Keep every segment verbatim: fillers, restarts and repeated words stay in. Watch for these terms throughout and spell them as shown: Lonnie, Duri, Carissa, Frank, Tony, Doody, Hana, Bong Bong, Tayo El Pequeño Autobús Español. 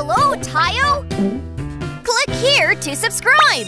Hello, Tayo! Click here to subscribe!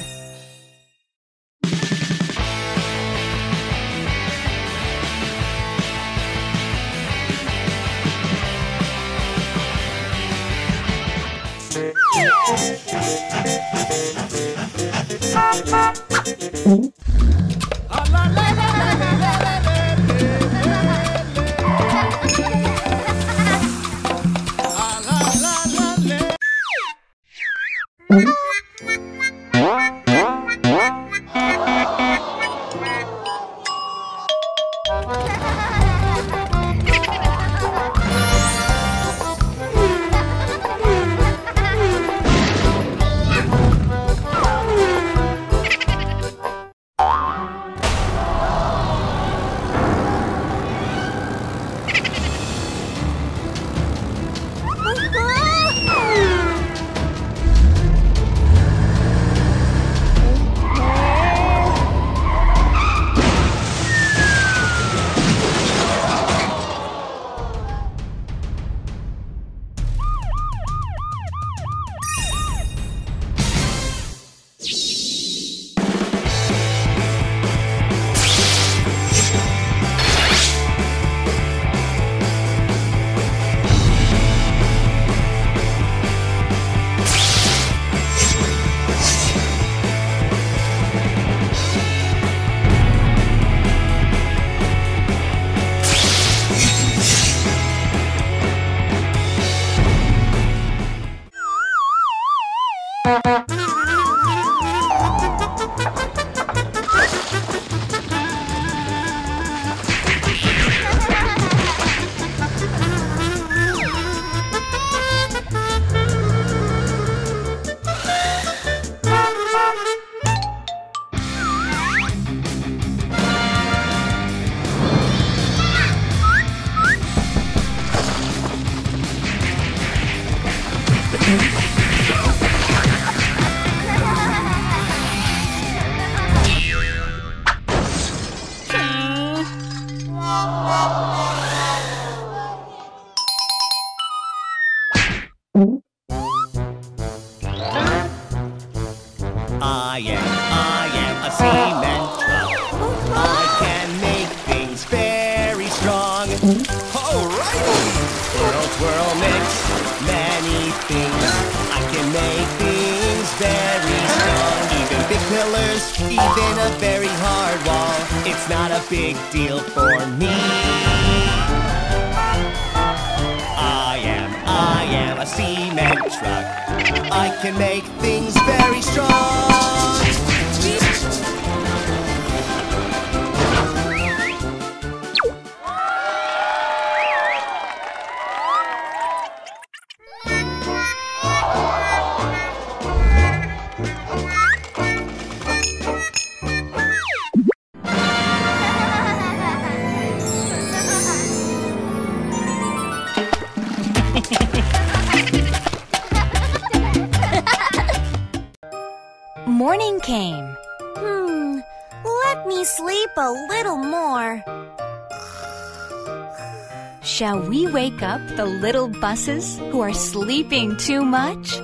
Shall we wake up the little buses who are sleeping too much?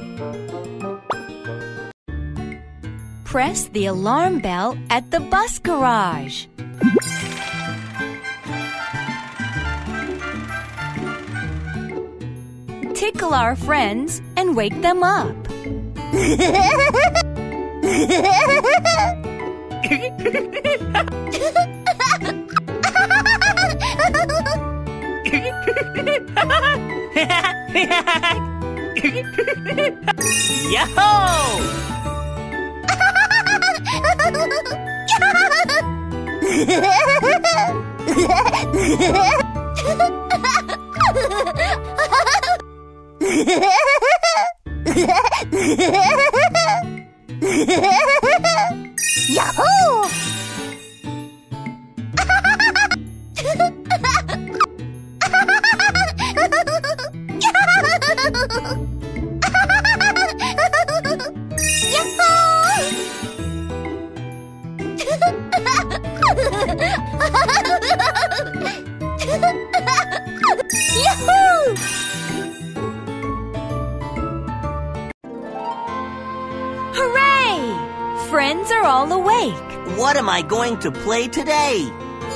Press the alarm bell at the bus garage. Tickle our friends and wake them up. Yahoo! Hooray! Friends are all awake. What am I going to play today?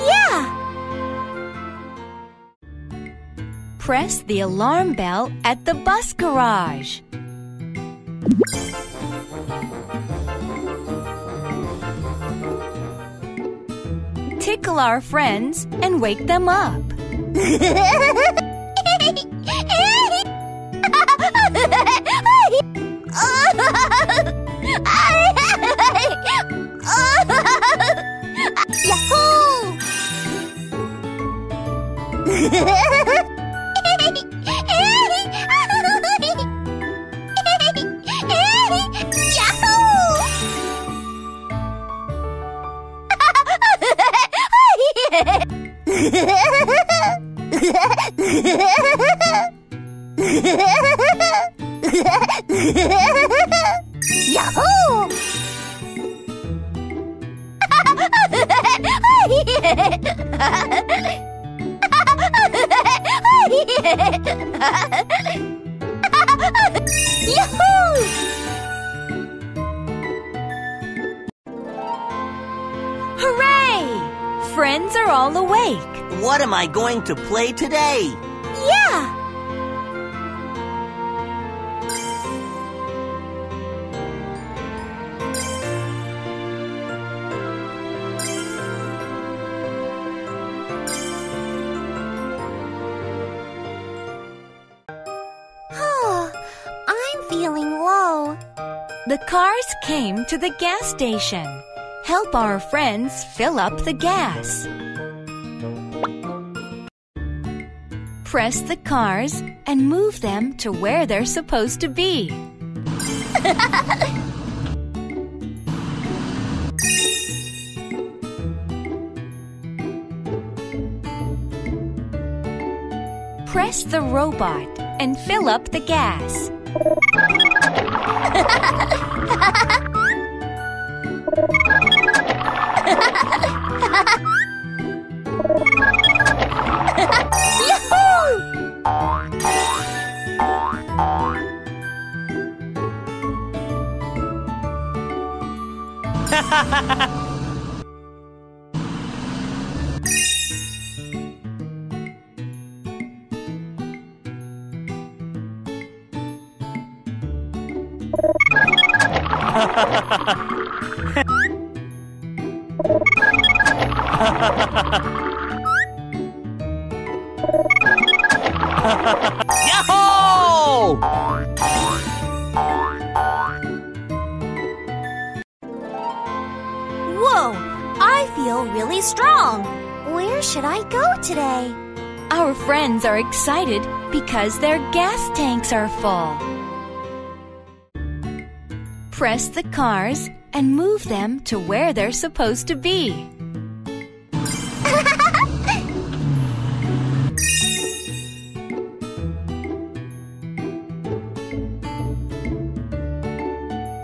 Yeah! Press the alarm bell at the bus garage. Tickle our friends and wake them up. Yahoo! Yahoo! Yahoo! Hooray! Friends are all awake. What am I going to play today? Yeah! The cars came to the gas station. Help our friends fill up the gas. Press the cars and move them to where they're supposed to be. Press the robot and fill up the gas. Yahoo! Whoa, I feel really strong. Where should I go today? Our friends are excited because their gas tanks are full. Press the cars and move them to where they're supposed to be.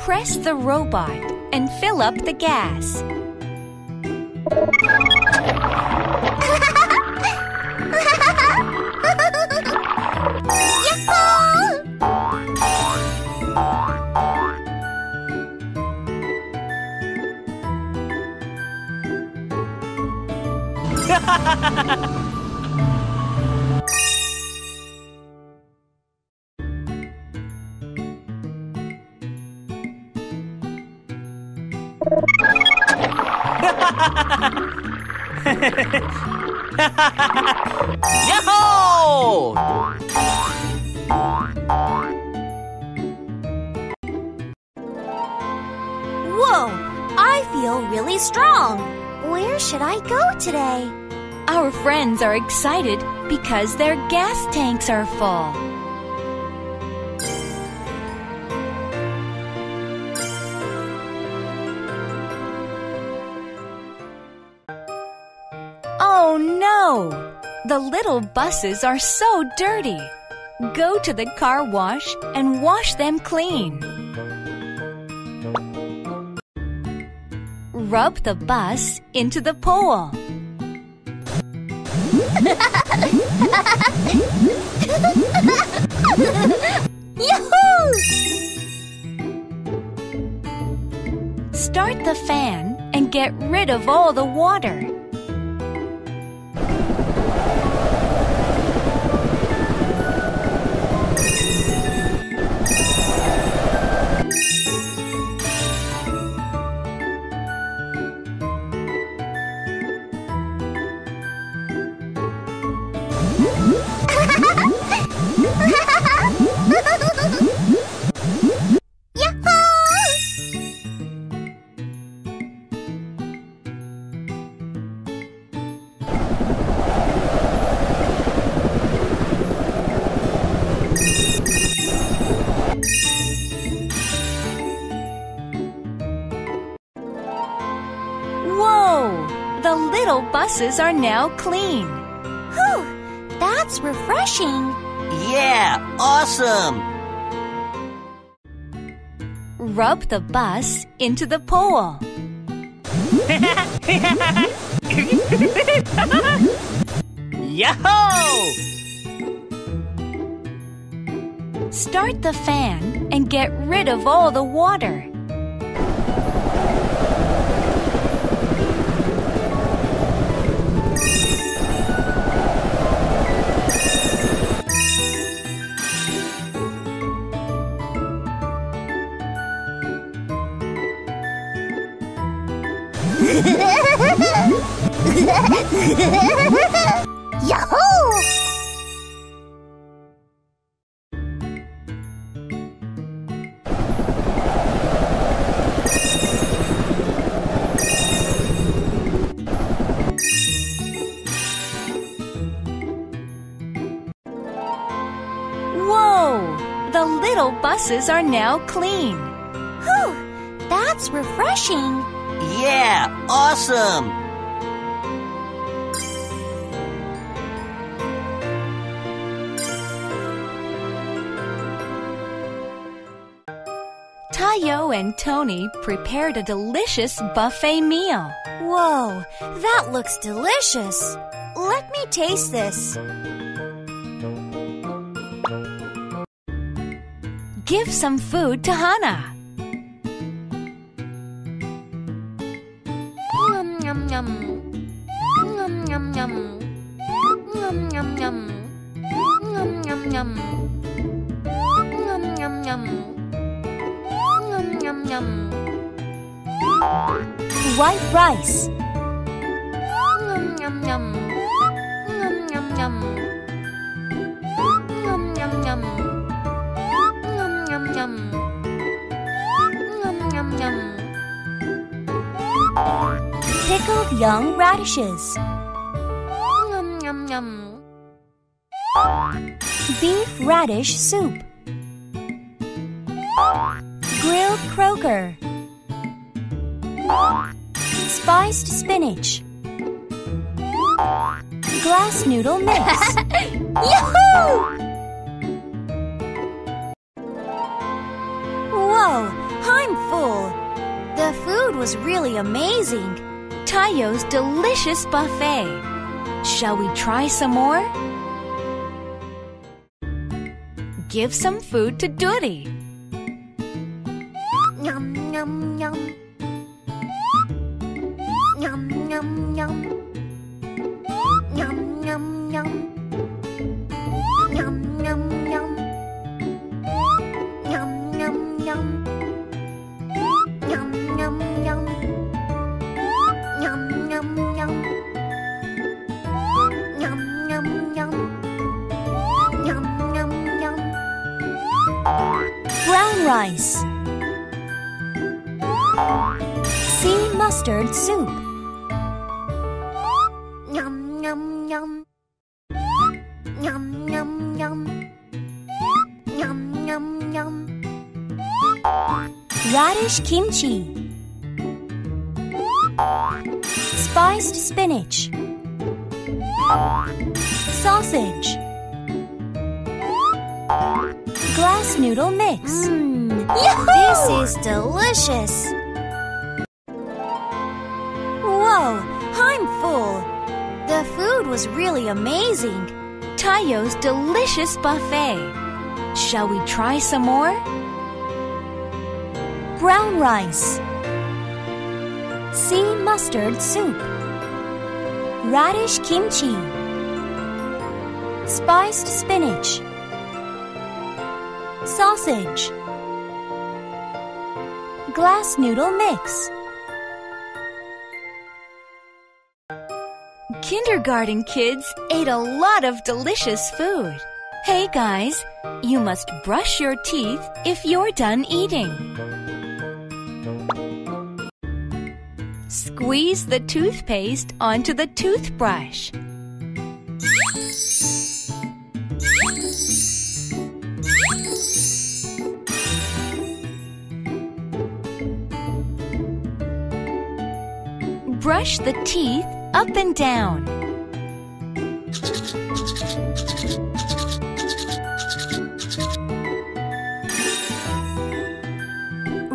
Press the robot and fill up the gas. Yahoo! Whoa, I feel really strong. Where should I go today? Our friends are excited because their gas tanks are full. Oh no! The little buses are so dirty. Go to the car wash and wash them clean. Rub the bus into the pole. Yahoo! start the fan and get rid of all the water. The little buses are now clean. Whew, that's refreshing. Yeah, awesome. Rub the bus into the pole. Yahoo! Start the fan and get rid of all the water. Yahoo! Whoa! The little buses are now clean. Whew! That's refreshing. Yeah, awesome! Tayo and Tony prepared a delicious buffet meal. Whoa, that looks delicious! Let me taste this. Give some food to Hana. Yum yum yum yum yum yum yum yum yum yum yum yum yum yum yum. White rice. Yum yum yum yum yum yum yum yum yum yum yum yum yum yum. Pickled young radishes. Yum, yum, yum. Beef radish soup. Grilled croaker. Spiced spinach. Glass noodle mix. Yahoo! Whoa, I'm full. The food was really amazing. Tayo's delicious buffet. Shall we try some more? Give some food to Doody. Yum yum yum. Yum yum yum. Yum yum yum. Yum yum yum. Yum yum yum. Yum yum yum. Brown rice. Sea mustard soup. Yum yum yum. Yum yum yum. Yum yum yum. Radish kimchi. Spiced spinach. Sausage. Glass noodle mix. Mm. This is delicious. Whoa, I'm full. The food was really amazing. Tayo's delicious buffet. Shall we try some more? Brown rice. Sea mustard soup. Radish kimchi. Spiced spinach. Sausage. Glass noodle mix. Kindergarten kids ate a lot of delicious food. Hey guys, you must brush your teeth if you're done eating. Squeeze the toothpaste onto the toothbrush. Brush the teeth up and down.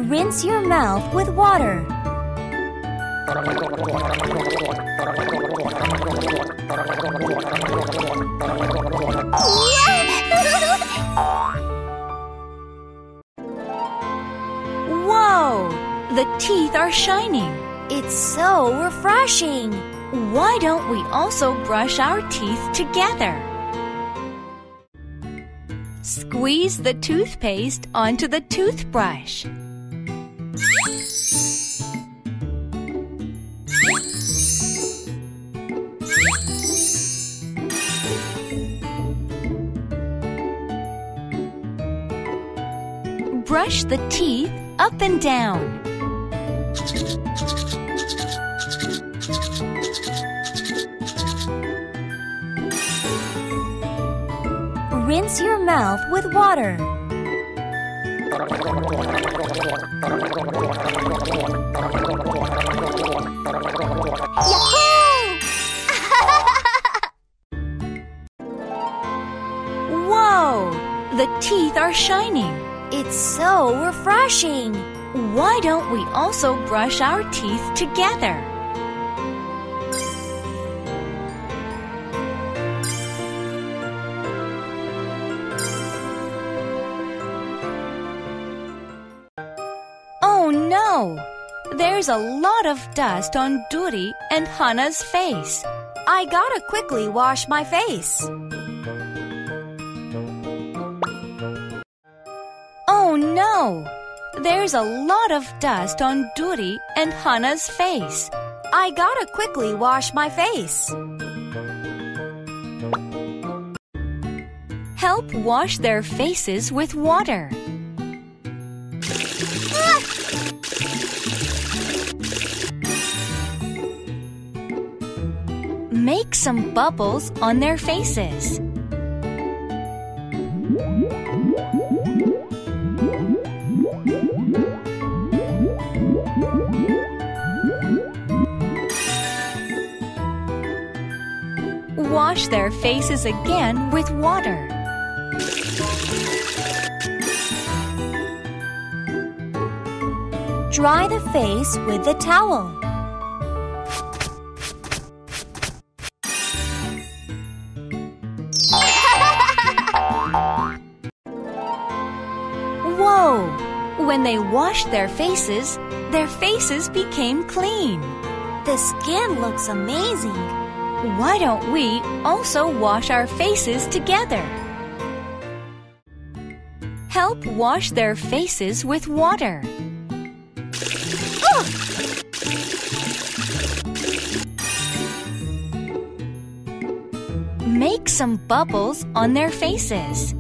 Rinse your mouth with water. Whoa! The teeth are shining. It's so refreshing. Why don't we also brush our teeth together? Squeeze the toothpaste onto the toothbrush. Brush the teeth up and down. Rinse your mouth with water. Whoa! The teeth are shining. It's so refreshing. Why don't we also brush our teeth together? There's a lot of dust on Duri and Hana's face. I gotta quickly wash my face. Oh no! There's a lot of dust on Duri and Hana's face. I gotta quickly wash my face. Help wash their faces with water. Make some bubbles on their faces. Wash their faces again with water. Dry the face with the towel. When they washed their faces, their faces became clean. The skin looks amazing. Why don't we also wash our faces together? Help wash their faces with water. Ugh! Make some bubbles on their faces.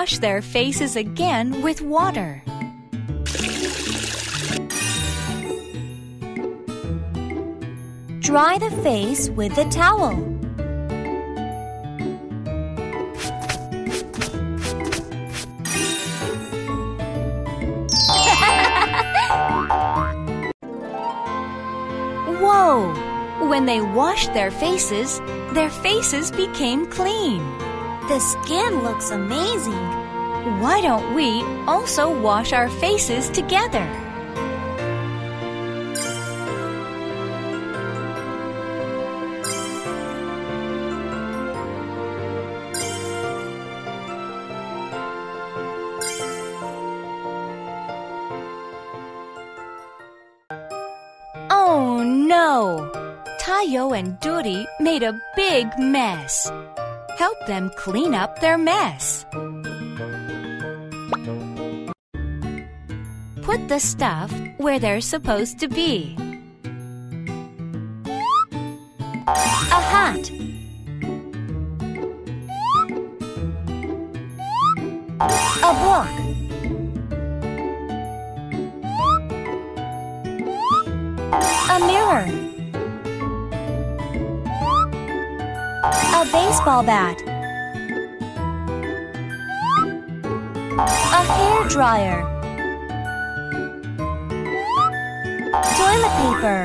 Wash their faces again with water. Dry the face with the towel. Whoa! When they washed their faces, their faces became clean. The skin looks amazing. Why don't we also wash our faces together? Oh no! Tayo and Duri made a big mess. Help them clean up their mess. Put the stuff where they're supposed to be. A hat. A book. A mirror. A baseball bat. A hairdryer. Toilet paper.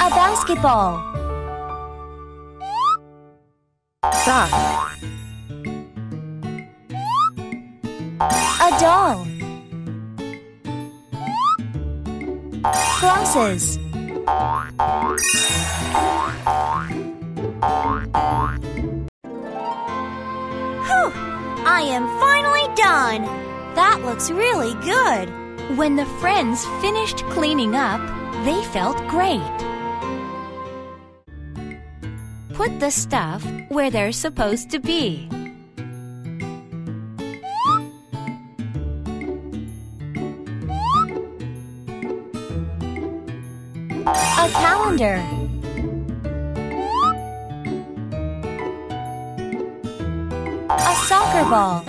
A basketball. Sock. A doll. Glasses. Whew! I am finally done! That looks really good. When the friends finished cleaning up, they felt great. Put the stuff where they're supposed to be. A calendar. A soccer ball.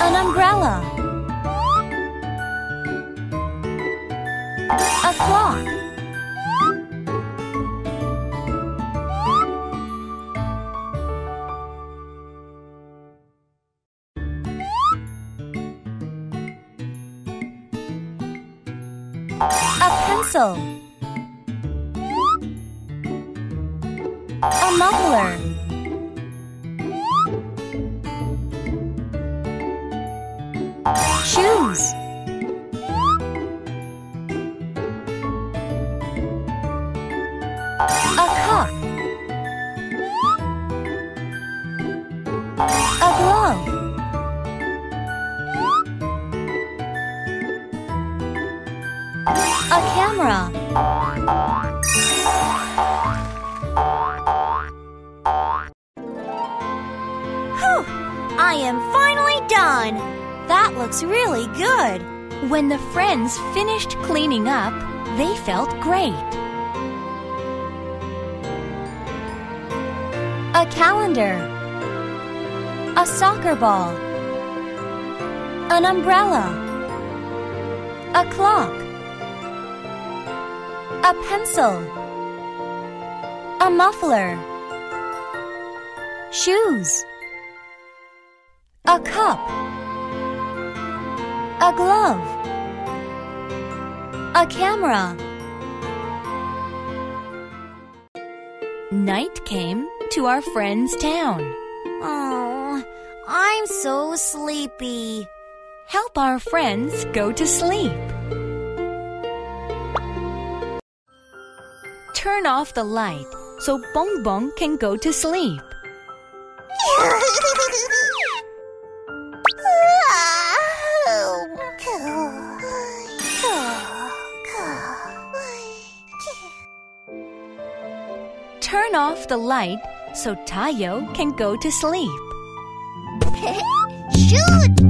An umbrella. A clock. A pencil. A muffler. Shoes. A cup. A glove. A camera. Whew! I am finally done! That looks really good. When the friends finished cleaning up, they felt great. A calendar. A soccer ball. An umbrella. A clock. A pencil. A muffler. Shoes. A cup. A glove. A camera. Night came to our friend's town. Oh, I'm so sleepy. Help our friends go to sleep. Turn off the light so Bong Bong can go to sleep. Turn off the light so Tayo can go to sleep. Shoot!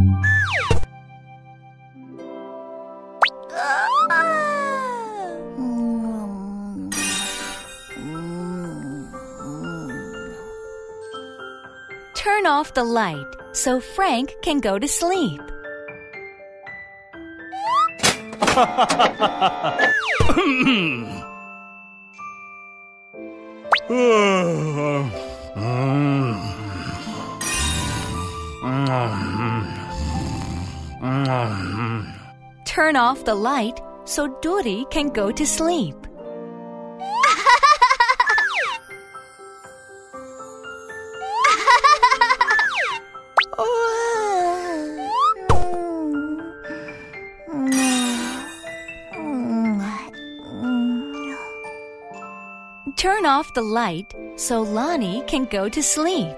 Turn off the light so Frank can go to sleep. Turn off the light so Duri can go to sleep. Turn off the light so Lonnie can go to sleep.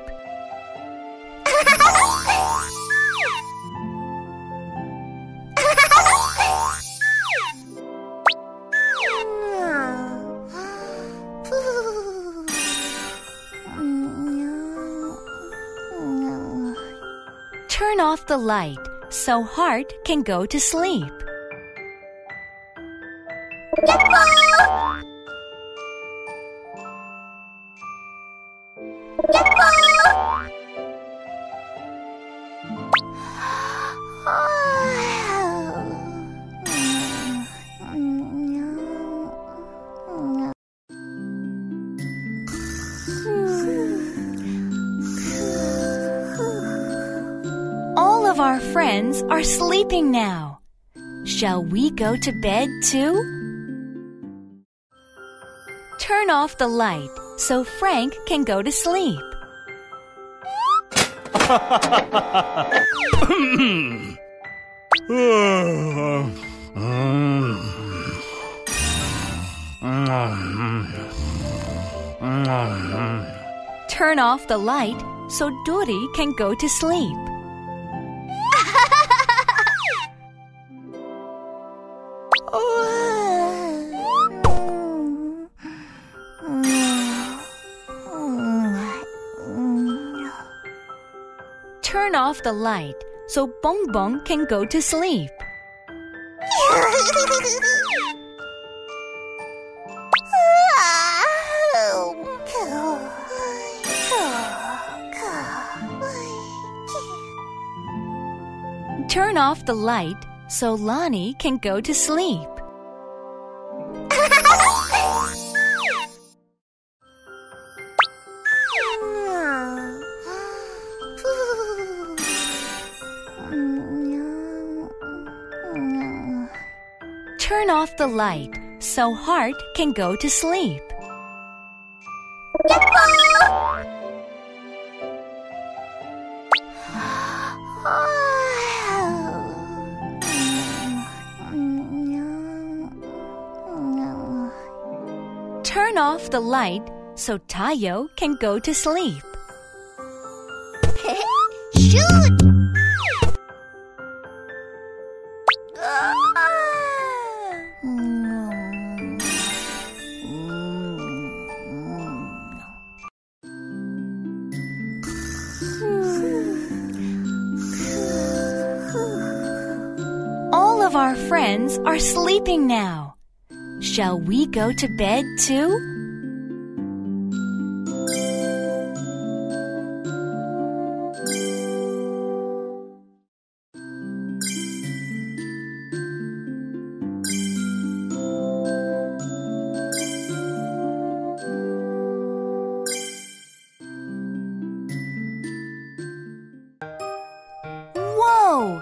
Turn off the light so Heart can go to sleep. Our friends are sleeping now. Shall we go to bed too? Turn off the light so Frank can go to sleep. Turn off the light so Doody can go to sleep. Turn off the light so Bong Bong can go to sleep. Turn off the light so Lonnie can go to sleep. Turn off the light so Heart can go to sleep. Turn off the light so Tayo can go to sleep. Shoot! Our friends are sleeping now. Shall we go to bed too? Whoa!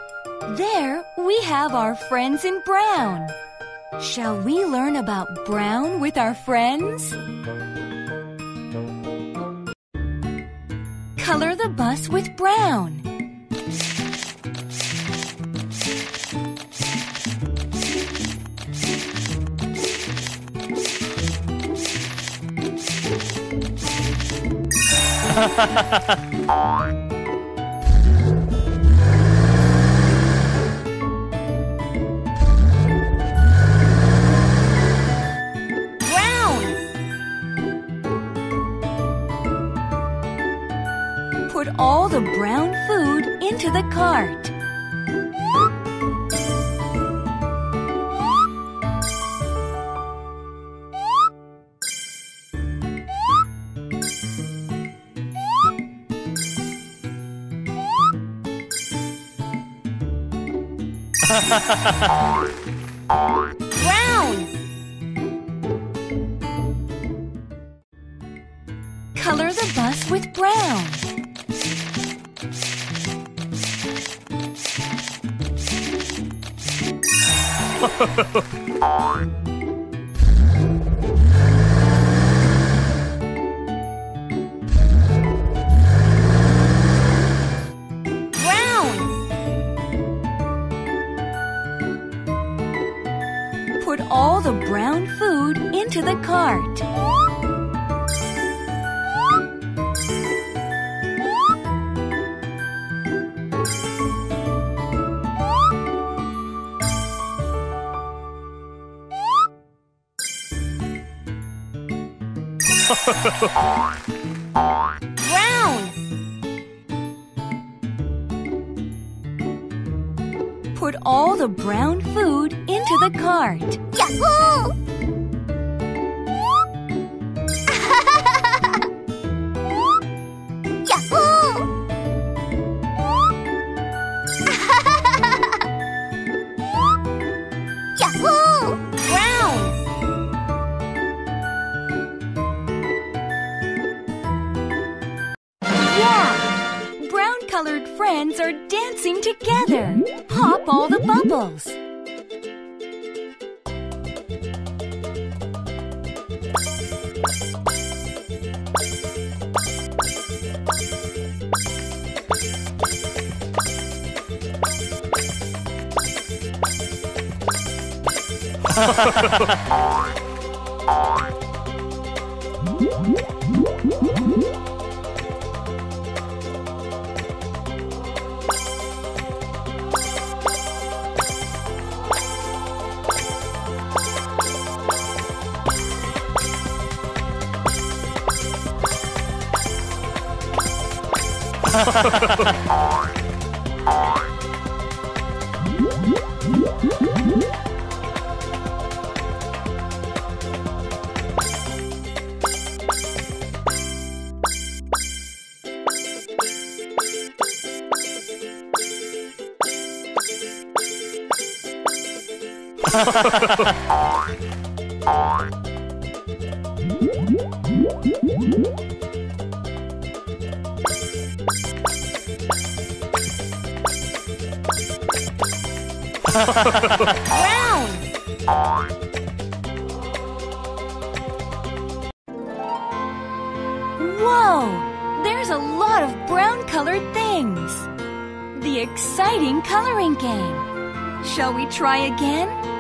There we have our friends in brown. Shall we learn about brown with our friends? Color the bus with brown. Put all the brown food into the cart. Brown! Color the bus with brown. Brown. Put all the brown food into the cart. Brown. Put all the brown food into the cart. Yahoo! Colored friends are dancing together. Pop all the bubbles. Brown. Whoa! There's a lot of brown-colored things. The exciting coloring game. Shall we try again?